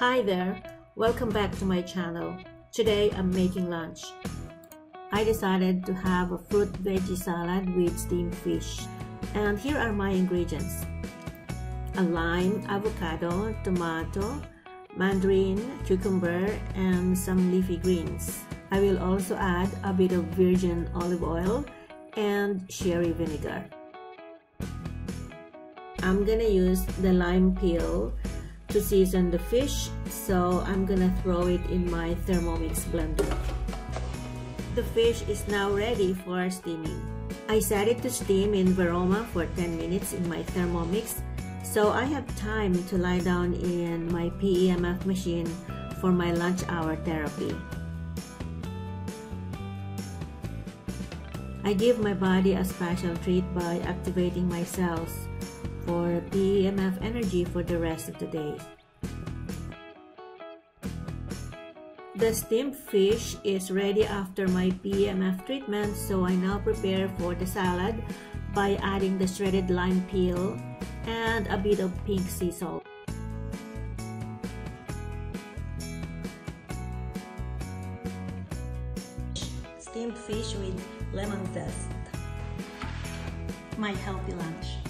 Hi there, welcome back to my channel. Today I'm making lunch. I decided to have a fruit veggie salad with steamed fish. And here are my ingredients: a lime, avocado, tomato, mandarin, cucumber, and some leafy greens. I will also add a bit of virgin olive oil and sherry vinegar. I'm gonna use the lime peel to season the fish, so I'm gonna throw it in my Thermomix blender. The fish is now ready for steaming. I set it to steam in Varoma for 10 minutes in my Thermomix, so I have time to lie down in my PEMF machine for my lunch hour therapy. I give my body a special treat by activating my cells for PEMF energy for the rest of the day. The steamed fish is ready after my PEMF treatment, so I now prepare for the salad by adding the shredded lime peel and a bit of pink sea salt. Steamed fish with lemon zest. My healthy lunch.